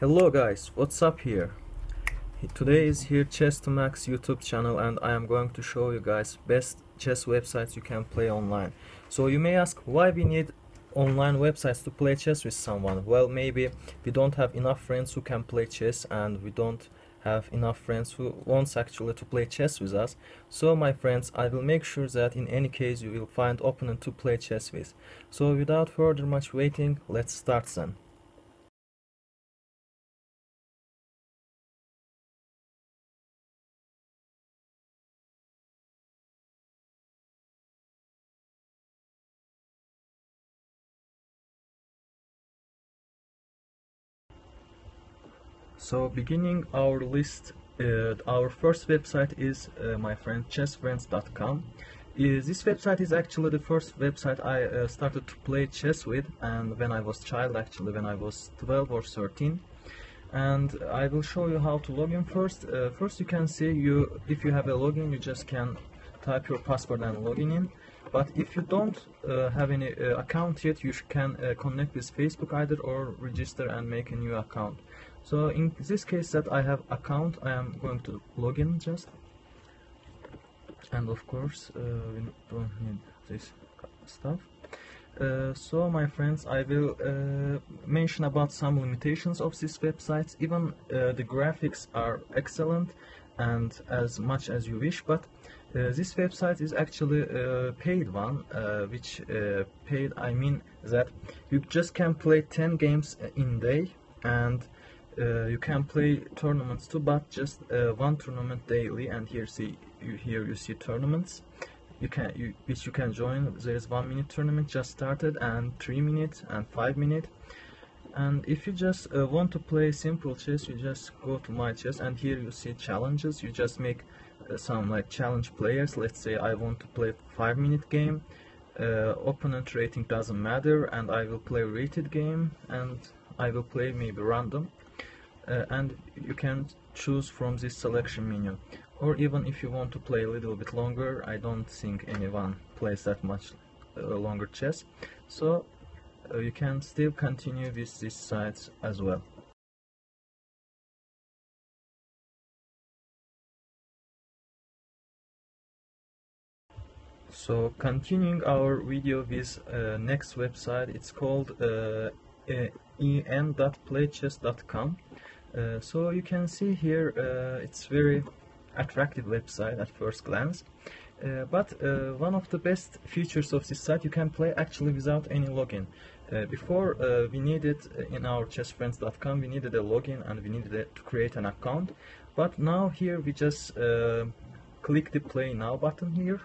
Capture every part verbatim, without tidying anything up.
Hello guys, what's up here? Today is here Chess to Max YouTube channel, and I am going to show you guys best chess websites you can play online. So you may ask why we need online websites to play chess with someone. Well, maybe we don't have enough friends who can play chess, and we don't have enough friends who wants actually to play chess with us. So my friends, I will make sure that in any case you will find opponent to play chess with. So without further much waiting, let's start then. So beginning our list, uh, our first website is uh, my friend chess friends dot com. Uh, this website is actually the first website I uh, started to play chess with, and when I was child, actually when I was twelve or thirteen. And I will show you how to log in first. Uh, first you can see, you if you have a login, you just can type your password and login in. But if you don't uh, have any uh, account yet, you can uh, connect with Facebook either, or register and make a new account. So in this case that I have account, I am going to log in just, and of course uh, we don't need this stuff. Uh, so my friends, I will uh, mention about some limitations of this website. Even uh, the graphics are excellent and as much as you wish, but uh, this website is actually a paid one, uh, which uh, paid I mean that you just can play ten games in day, and Uh, you can play tournaments too, but just uh, one tournament daily. And here see you here you see tournaments you can you, which you can join. There is one minute tournament just started, and three minute, and five minute. And if you just uh, want to play simple chess, you just go to my chess, and here you see challenges. You just make uh, some like challenge players. Let's say I want to play five minute game. Uh, opponent rating doesn't matter, and I will play rated game, and I will play maybe random. Uh, and you can choose from this selection menu. Or even if you want to play a little bit longer, I don't think anyone plays that much uh, longer chess, so uh, you can still continue with these sites as well. So continuing our video with uh, next website, it's called uh, e n dot play chess dot com. Uh, so you can see here uh, it's very attractive website at first glance, uh, but uh, one of the best features of this site, you can play actually without any login. Uh, before uh, we needed in our chess friends dot com, we needed a login and we needed a, to create an account, but now here we just uh, click the play now button here,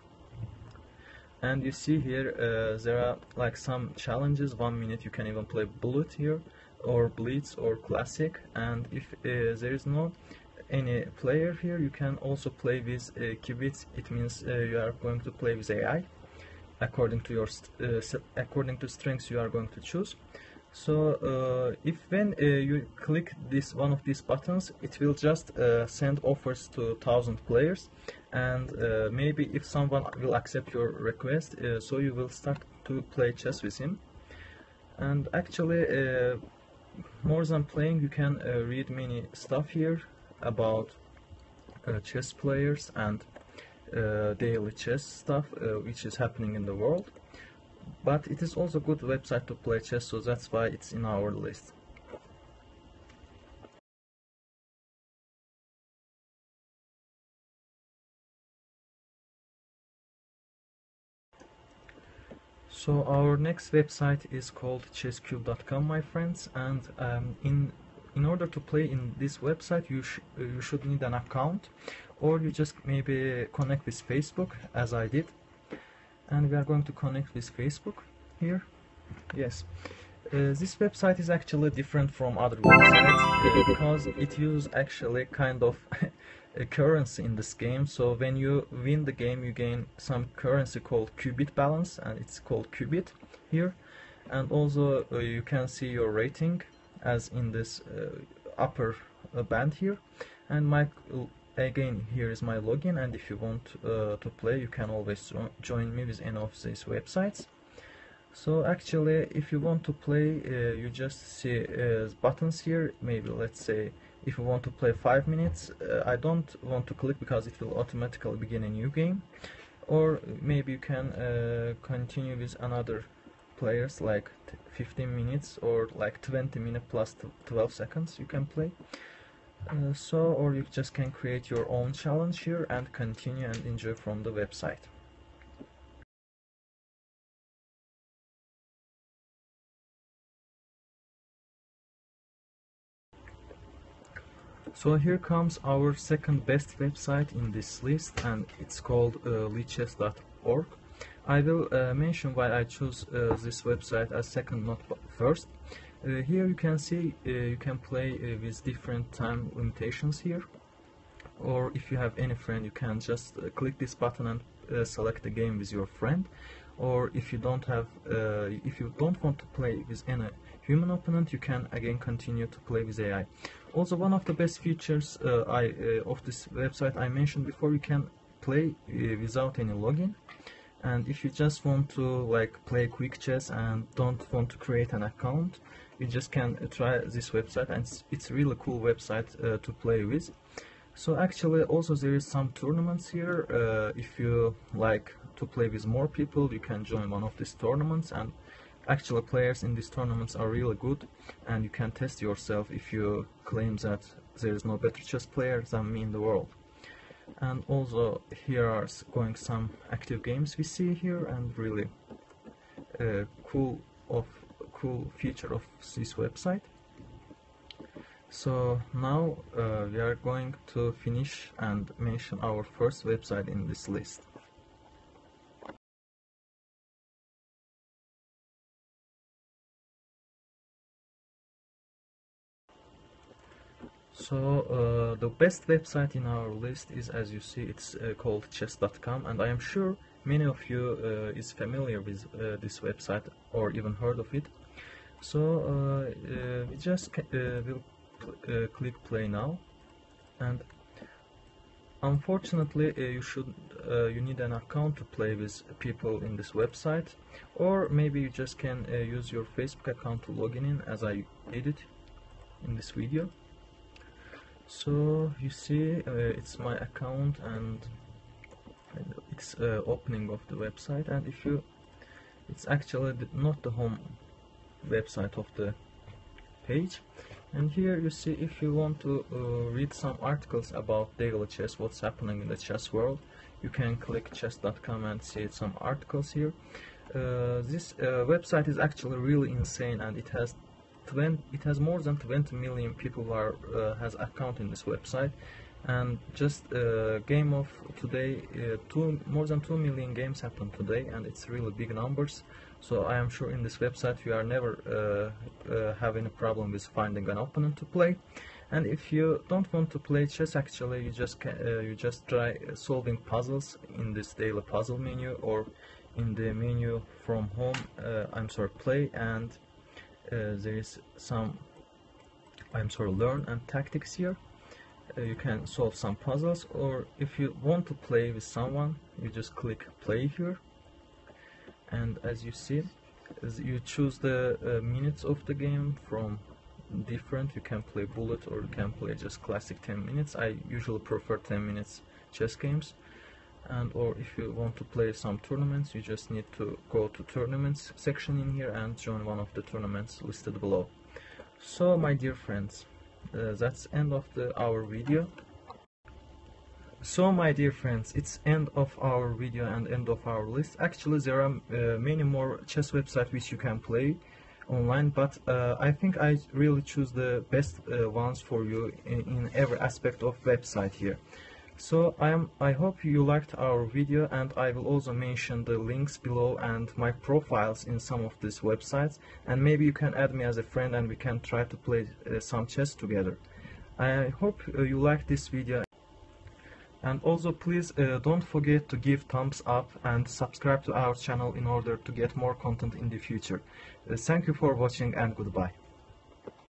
and you see here uh, there are like some challenges. One minute, you can even play bullet here, or blitz, or classic. And if uh, there is no any player here, you can also play with uh, qubits. It means uh, you are going to play with A I according to your uh, according to strengths you are going to choose. So uh, if when uh, you click this one of these buttons, it will just uh, send offers to thousand players, and uh, maybe if someone will accept your request, uh, so you will start to play chess with him. And actually uh, more than playing, you can uh, read many stuff here about uh, chess players and uh, daily chess stuff uh, which is happening in the world. But it is also a good website to play chess, so that's why it's in our list. So our next website is called chess cube dot com, my friends, and um, in in order to play in this website, you sh you should need an account, or you just maybe connect with Facebook as I did. And we are going to connect with Facebook here. Yes, uh, this website is actually different from other websites uh, because it uses actually kind of a currency in this game. So when you win the game, you gain some currency called qubit balance, and it's called qubit here. And also uh, you can see your rating as in this uh, upper uh, band here. And my again here is my login, and if you want uh, to play, you can always join me with any of these websites. So actually, if you want to play, uh, you just see uh, buttons here. Maybe let's say if you want to play five minutes, uh, I don't want to click because it will automatically begin a new game. Or maybe you can uh, continue with another players like fifteen minutes or like twenty minutes plus twelve seconds you can play. Uh, so, or you just can create your own challenge here and continue and enjoy from the website. So here comes our second best website in this list, and it's called uh, lichess dot org. I will uh, mention why I chose uh, this website as second, not first. Uh, here you can see uh, you can play uh, with different time limitations here, or if you have any friend you can just uh, click this button and uh, select a game with your friend. Or if you don't have uh, if you don't want to play with any human opponent, you can again continue to play with A I. Also, one of the best features uh, I, uh, of this website I mentioned before, you can play uh, without any login. And if you just want to like play quick chess and don't want to create an account, you just can uh, try this website, and it's, it's a really cool website uh, to play with. So actually also there is some tournaments here. Uh, if you like to play with more people, you can join one of these tournaments, and actually players in these tournaments are really good, and you can test yourself if you claim that there is no better chess player than me in the world. And also here are going some active games we see here, and really uh, cool of cool feature of this website. So now uh, we are going to finish and mention our first website in this list. So uh, the best website in our list is, as you see, it's uh, called chess dot com, and I am sure many of you uh, is familiar with uh, this website or even heard of it. So uh, uh, we just uh, will uh, click play now, and unfortunately uh, you should uh, you need an account to play with people in this website, or maybe you just can uh, use your Facebook account to log in as I did it in this video. So you see uh, it's my account, and it's uh, opening of the website, and if you it's actually not the home website of the page. And here you see if you want to uh, read some articles about daily chess, what's happening in the chess world, you can click chess dot com and see some articles here. Uh, this uh, website is actually really insane, and it has it has more than twenty million people who are, uh, has account in this website, and just uh, game of today, uh, two, more than two million games happen today, and it's really big numbers. So I am sure in this website you are never uh, uh, having a problem with finding an opponent to play. And if you don't want to play chess, actually you just can, uh, you just try solving puzzles in this daily puzzle menu, or in the menu from home, uh, I'm sorry, play, and Uh, there is some I'm sorry learn and tactics here. Uh, you can solve some puzzles, or if you want to play with someone, you just click play here, and as you see as you choose the uh, minutes of the game from different. You can play bullet, or you can play just classic ten minutes. I usually prefer ten minutes chess games. And or if you want to play some tournaments, you just need to go to tournaments section in here and join one of the tournaments listed below. So my dear friends, uh, that's end of the, our video. So my dear friends, it's end of our video and end of our list. Actually there are uh, many more chess websites which you can play online, but uh, I think I really choose the best uh, ones for you in, in every aspect of website here. So I am. I hope you liked our video, and I will also mention the links below and my profiles in some of these websites, and maybe you can add me as a friend and we can try to play uh, some chess together. I hope uh, you liked this video, and also please uh, don't forget to give thumbs up and subscribe to our channel in order to get more content in the future. Uh, thank you for watching, and goodbye.